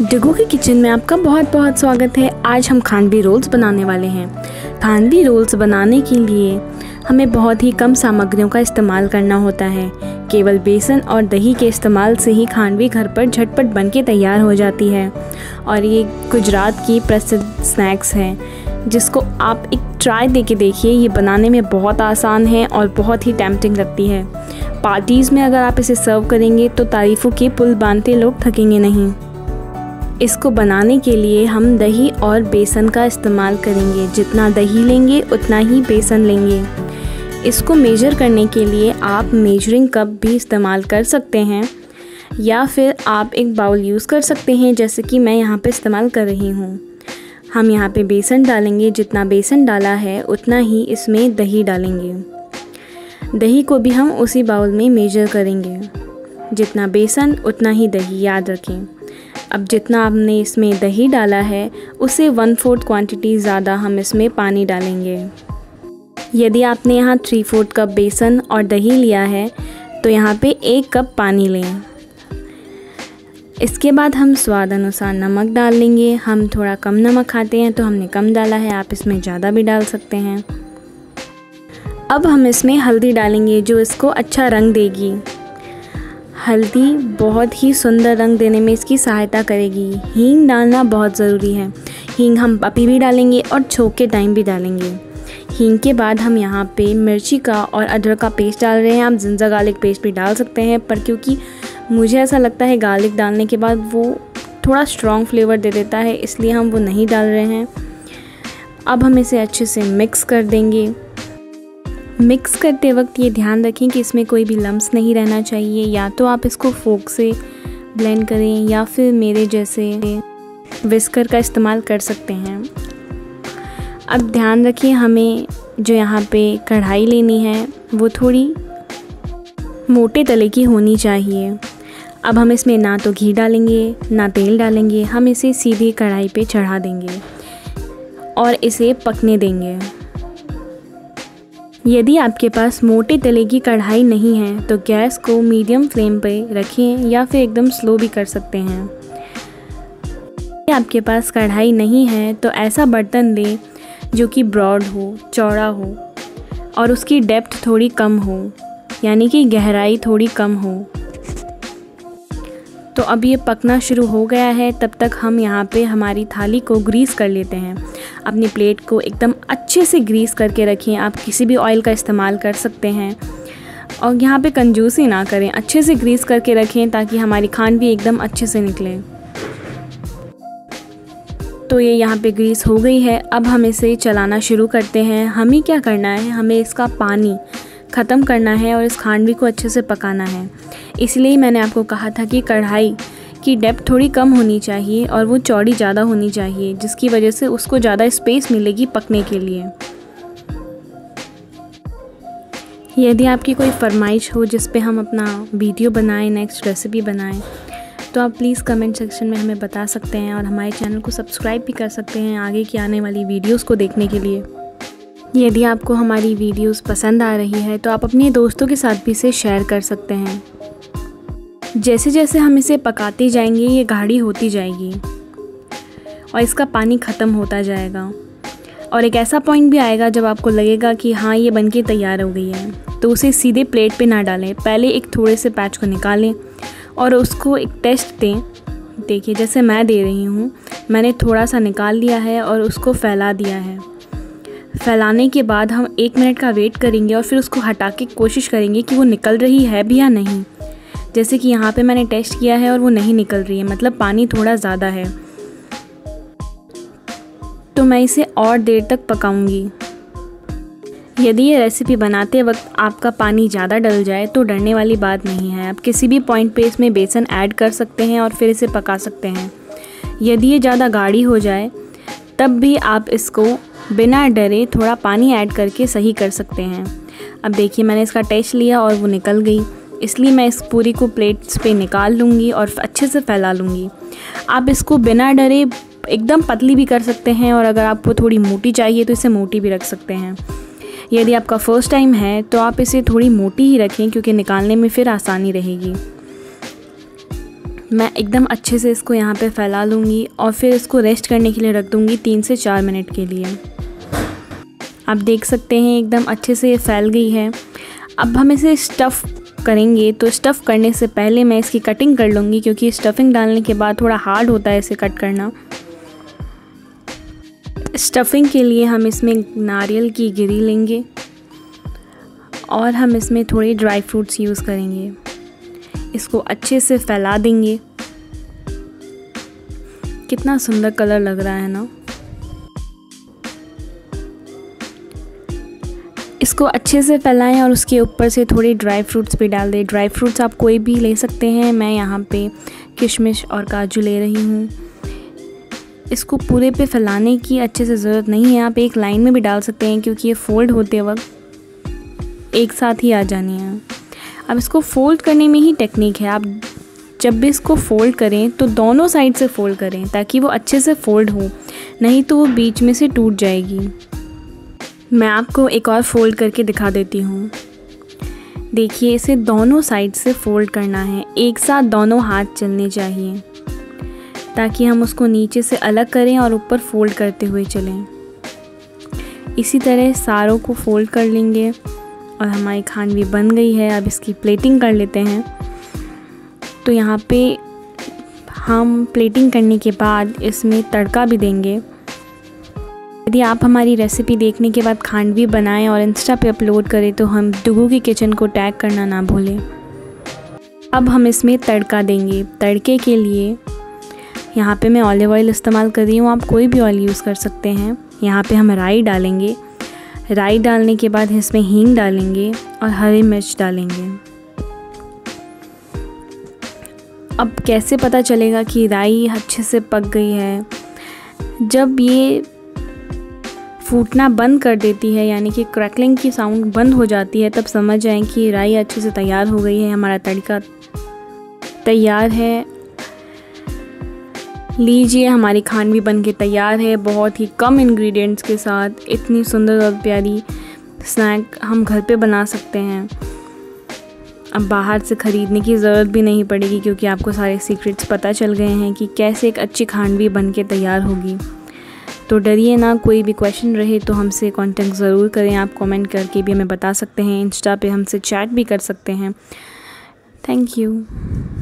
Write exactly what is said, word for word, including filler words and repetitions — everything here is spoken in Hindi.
दुगू की किचन में आपका बहुत बहुत स्वागत है। आज हम खांडवी रोल्स बनाने वाले हैं। खांडवी रोल्स बनाने के लिए हमें बहुत ही कम सामग्रियों का इस्तेमाल करना होता है। केवल बेसन और दही के इस्तेमाल से ही खांडवी घर पर झटपट बनके तैयार हो जाती है और ये गुजरात की प्रसिद्ध स्नैक्स है, जिसको आप एक ट्राई देके देखिए। ये बनाने में बहुत आसान है और बहुत ही टेम्पटिंग लगती है। पार्टीज़ में अगर आप इसे सर्व करेंगे तो तारीफ़ों के पुल बांधते लोग थकेंगे नहीं। इसको बनाने के लिए हम दही और बेसन का इस्तेमाल करेंगे। जितना दही लेंगे उतना ही बेसन लेंगे। इसको मेजर करने के लिए आप मेजरिंग कप भी इस्तेमाल कर सकते हैं या फिर आप एक बाउल यूज़ कर सकते हैं, जैसे कि मैं यहाँ पे इस्तेमाल कर रही हूँ। हम यहाँ पे बेसन डालेंगे। जितना बेसन डाला है उतना ही इसमें दही डालेंगे। दही को भी हम उसी बाउल में मेजर करेंगे। जितना बेसन उतना ही दही, याद रखें। अब जितना आपने इसमें दही डाला है उसे वन फोर्थ क्वांटिटी ज़्यादा हम इसमें पानी डालेंगे। यदि आपने यहाँ थ्री फोर्थ कप बेसन और दही लिया है तो यहाँ पे एक कप पानी लें। इसके बाद हम स्वाद अनुसार नमक डाल लेंगे। हम थोड़ा कम नमक खाते हैं तो हमने कम डाला है, आप इसमें ज़्यादा भी डाल सकते हैं। अब हम इसमें हल्दी डालेंगे जो इसको अच्छा रंग देगी। हल्दी बहुत ही सुंदर रंग देने में इसकी सहायता करेगी। हींग डालना बहुत ज़रूरी है। हींग हम अभी भी डालेंगे और छोंक के टाइम भी डालेंगे। हींग के बाद हम यहाँ पे मिर्ची का और अदरक का पेस्ट डाल रहे हैं। आप जिंजर गार्लिक पेस्ट भी डाल सकते हैं, पर क्योंकि मुझे ऐसा लगता है गार्लिक डालने के बाद वो थोड़ा स्ट्रॉन्ग फ्लेवर दे देता है, इसलिए हम वो नहीं डाल रहे हैं। अब हम इसे अच्छे से मिक्स कर देंगे। मिक्स करते वक्त ये ध्यान रखें कि इसमें कोई भी लम्स नहीं रहना चाहिए। या तो आप इसको फोक से ब्लेंड करें या फिर मेरे जैसे विस्कर का इस्तेमाल कर सकते हैं। अब ध्यान रखिए, हमें जो यहाँ पे कढ़ाई लेनी है वो थोड़ी मोटे तले की होनी चाहिए। अब हम इसमें ना तो घी डालेंगे ना तेल डालेंगे, हम इसे सीधे कढ़ाई पे चढ़ा देंगे और इसे पकने देंगे। यदि आपके पास मोटे तले की कढ़ाई नहीं है तो गैस को मीडियम फ्लेम पे रखें या फिर एकदम स्लो भी कर सकते हैं। यदि आपके पास कढ़ाई नहीं है तो ऐसा बर्तन लें जो कि ब्रॉड हो, चौड़ा हो और उसकी डेप्थ थोड़ी कम हो, यानी कि गहराई थोड़ी कम हो। तो अब ये पकना शुरू हो गया है। तब तक हम यहाँ पे हमारी थाली को ग्रीस कर लेते हैं। अपनी प्लेट को एकदम अच्छे से ग्रीस करके रखें। आप किसी भी ऑयल का इस्तेमाल कर सकते हैं और यहाँ पे कंजूसी ना करें, अच्छे से ग्रीस करके रखें ताकि हमारी खांडवी एकदम अच्छे से निकले। तो ये यहाँ पे ग्रीस हो गई है। अब हम इसे चलाना शुरू करते हैं। हमें क्या करना है, हमें इसका पानी ख़त्म करना है और इस खांडवी को अच्छे से पकाना है। इसलिए मैंने आपको कहा था कि कढ़ाई की डेप्थ थोड़ी कम होनी चाहिए और वो चौड़ी ज़्यादा होनी चाहिए, जिसकी वजह से उसको ज़्यादा स्पेस मिलेगी पकने के लिए। यदि आपकी कोई फरमाइश हो जिस पे हम अपना वीडियो बनाएं, नेक्स्ट रेसिपी बनाएं, तो आप प्लीज़ कमेंट सेक्शन में हमें बता सकते हैं और हमारे चैनल को सब्सक्राइब भी कर सकते हैं आगे की आने वाली वीडियोज़ को देखने के लिए। यदि आपको हमारी वीडियोस पसंद आ रही है तो आप अपने दोस्तों के साथ भी इसे शेयर कर सकते हैं। जैसे जैसे हम इसे पकाते जाएंगे ये गाढ़ी होती जाएगी और इसका पानी ख़त्म होता जाएगा और एक ऐसा पॉइंट भी आएगा जब आपको लगेगा कि हाँ ये बनके तैयार हो गई है, तो उसे सीधे प्लेट पे ना डालें। पहले एक थोड़े से पैच को निकालें और उसको एक टेस्ट दें। देखिए जैसे मैं दे रही हूँ, मैंने थोड़ा सा निकाल लिया है और उसको फैला दिया है। फैलाने के बाद हम एक मिनट का वेट करेंगे और फिर उसको हटा के कोशिश करेंगे कि वो निकल रही है भी या नहीं। जैसे कि यहाँ पे मैंने टेस्ट किया है और वो नहीं निकल रही है, मतलब पानी थोड़ा ज़्यादा है। तो मैं इसे और देर तक पकाऊंगी। यदि ये रेसिपी बनाते वक्त आपका पानी ज़्यादा डल जाए तो डरने वाली बात नहीं है। आप किसी भी पॉइंट पे इसमें बेसन ऐड कर सकते हैं और फिर इसे पका सकते हैं। यदि ये ज़्यादा गाढ़ी हो जाए तब भी आप इसको बिना डरे थोड़ा पानी ऐड करके सही कर सकते हैं। अब देखिए मैंने इसका टेस्ट लिया और वो निकल गई, इसलिए मैं इस पूरी को प्लेट्स पे निकाल लूँगी और अच्छे से फैला लूँगी। आप इसको बिना डरे एकदम पतली भी कर सकते हैं और अगर आपको थोड़ी मोटी चाहिए तो इसे मोटी भी रख सकते हैं। यदि आपका फर्स्ट टाइम है तो आप इसे थोड़ी मोटी ही रखें क्योंकि निकालने में फिर आसानी रहेगी। मैं एकदम अच्छे से इसको यहाँ पे फैला लूँगी और फिर इसको रेस्ट करने के लिए रख दूँगी तीन से चार मिनट के लिए। आप देख सकते हैं एकदम अच्छे से ये फैल गई है। अब हम इसे स्टफ़ करेंगे, तो स्टफ़ करने से पहले मैं इसकी कटिंग कर लूँगी क्योंकि स्टफ़िंग डालने के बाद थोड़ा हार्ड होता है इसे कट करना। स्टफ़िंग के लिए हम इसमें नारियल की गिरी लेंगे और हम इसमें थोड़े ड्राई फ्रूट्स यूज़ करेंगे। इसको अच्छे से फैला देंगे। कितना सुंदर कलर लग रहा है ना। इसको अच्छे से फैलाएं और उसके ऊपर से थोड़े ड्राई फ्रूट्स भी डाल दें। ड्राई फ्रूट्स आप कोई भी ले सकते हैं, मैं यहाँ पे किशमिश और काजू ले रही हूँ। इसको पूरे पे फैलाने की अच्छे से ज़रूरत नहीं है, आप एक लाइन में भी डाल सकते हैं क्योंकि ये फोल्ड होते वक्त एक साथ ही आ जानी है। अब इसको फ़ोल्ड करने में ही टेक्निक है। आप जब भी इसको फ़ोल्ड करें तो दोनों साइड से फ़ोल्ड करें ताकि वो अच्छे से फ़ोल्ड हो, नहीं तो वो बीच में से टूट जाएगी। मैं आपको एक और फ़ोल्ड करके दिखा देती हूँ। देखिए, इसे दोनों साइड से फ़ोल्ड करना है, एक साथ दोनों हाथ चलने चाहिए ताकि हम उसको नीचे से अलग करें और ऊपर फ़ोल्ड करते हुए चलें। इसी तरह सारों को फ़ोल्ड कर लेंगे और हमारी खांडवी बन गई है। अब इसकी प्लेटिंग कर लेते हैं। तो यहाँ पे हम प्लेटिंग करने के बाद इसमें तड़का भी देंगे। यदि आप हमारी रेसिपी देखने के बाद खांडवी बनाएं और इंस्टा पे अपलोड करें तो हम दुगू की किचन को टैग करना ना भूलें। अब हम इसमें तड़का देंगे। तड़के के लिए यहाँ पे मैं ऑलिव ऑयल इस्तेमाल कर रही हूँ, आप कोई भी ऑयल यूज़ कर सकते हैं। यहाँ पर हम राई डालेंगे। राई डालने के बाद इसमें हींग डालेंगे और हरी मिर्च डालेंगे। अब कैसे पता चलेगा कि राई अच्छे से पक गई है? जब ये फूटना बंद कर देती है, यानी कि क्रैकलिंग की साउंड बंद हो जाती है, तब समझ जाएं कि राई अच्छे से तैयार हो गई है, हमारा तड़का तैयार है। लीजिए, हमारी खांडवी बनके तैयार है। बहुत ही कम इंग्रेडिएंट्स के साथ इतनी सुंदर और प्यारी स्नैक हम घर पे बना सकते हैं। अब बाहर से ख़रीदने की ज़रूरत भी नहीं पड़ेगी क्योंकि आपको सारे सीक्रेट्स पता चल गए हैं कि कैसे एक अच्छी खांडवी बनके तैयार होगी। तो डरिए ना, कोई भी क्वेश्चन रहे तो हमसे कॉन्टेक्ट ज़रूर करें। आप कॉमेंट करके भी हमें बता सकते हैं, इंस्टा पर हमसे चैट भी कर सकते हैं। Thank you.